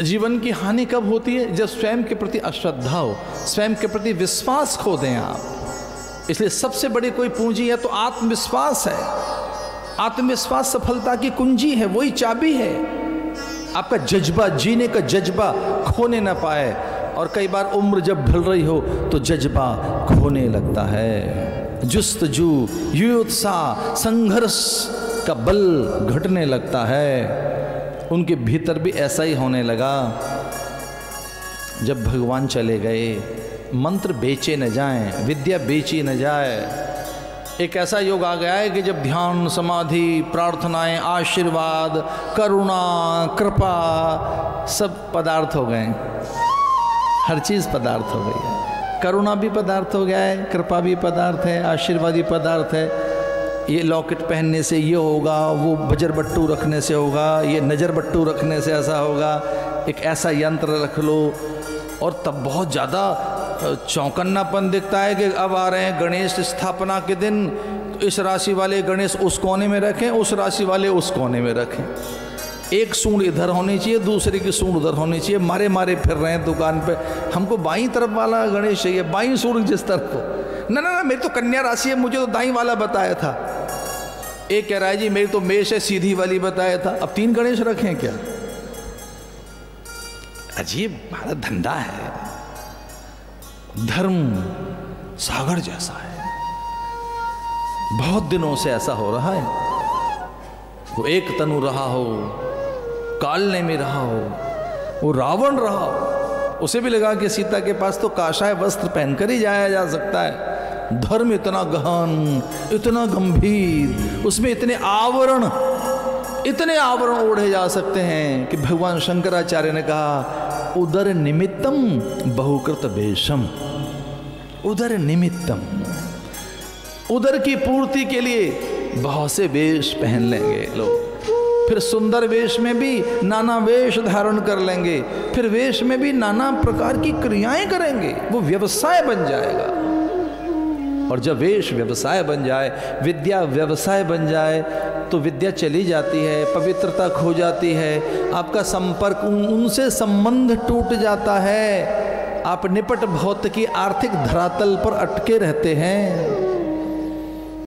जीवन की हानि कब होती है? जब स्वयं के प्रति अश्रद्धा हो, स्वयं के प्रति विश्वास खो दें आप। इसलिए सबसे बड़ी कोई पूंजी है तो आत्मविश्वास है। आत्मविश्वास सफलता की कुंजी है, वही चाबी है। आपका जज्बा, जीने का जज्बा खोने ना पाए। और कई बार उम्र जब ढल रही हो तो जज्बा खोने लगता है, जुस्तजू, युत्साह, संघर्ष का बल घटने लगता है। उनके भीतर भी ऐसा ही होने लगा। जब भगवान चले गए, मंत्र बेचे न जाएं, विद्या बेची न जाए। एक ऐसा योग आ गया है कि जब ध्यान, समाधि, प्रार्थनाएं, आशीर्वाद, करुणा, कृपा सब पदार्थ हो गए, हर चीज़ पदार्थ हो गई। करुणा भी पदार्थ हो गया है, कृपा भी पदार्थ है, आशीर्वाद भी पदार्थ है। ये लॉकेट पहनने से ये होगा, वो बजर बट्टू रखने से होगा, ये नज़र बट्टू रखने से ऐसा होगा। एक ऐसा यंत्र रख लो और तब बहुत ज़्यादा चौंकन्नापन दिखता है कि अब आ रहे हैं गणेश स्थापना के दिन, तो इस राशि वाले गणेश उस कोने में रखें, उस राशि वाले उस कोने में रखें। एक सूंड इधर होनी चाहिए, दूसरे की सूंड उधर होनी चाहिए। मारे मारे फिर रहे हैं दुकान पे, हमको बाईं तरफ वाला गणेश चाहिए, बाईं सूंड जिस तरफ हो। ना ना ना, मेरी तो कन्या राशि है, मुझे तो दाईं वाला बताया था। एक कह रहा है जी मेरी तो मेष है, सीधी वाली बताया था। अब तीन गणेश रखें क्या? अजीब हमारा धंधा है। धर्म सागर जैसा है, बहुत दिनों से ऐसा हो रहा है। वो एक तनु रहा हो, कालने में रहा हो, वो रावण रहा हो, उसे भी लगा कि सीता के पास तो काशाय वस्त्र पहनकर ही जाया जा सकता है। धर्म इतना गहन, इतना गंभीर, उसमें इतने आवरण ओढ़े जा सकते हैं कि भगवान शंकराचार्य ने कहा उदर निमित्तम बहुकृत वेशम। उदर निमित्तम, उदर की पूर्ति के लिए बहुत से वेश पहन लेंगे लोग, फिर सुंदर वेश में भी नाना वेश धारण कर लेंगे, फिर वेश में भी नाना प्रकार की क्रियाएं करेंगे, वो व्यवसाय बन जाएगा। और जब वेश व्यवसाय बन जाए, विद्या व्यवसाय बन जाए, तो विद्या चली जाती है, पवित्रता खो जाती है, आपका संपर्क उनसे संबंध टूट जाता है, आप निपट भौतिकी आर्थिक धरातल पर अटके रहते हैं।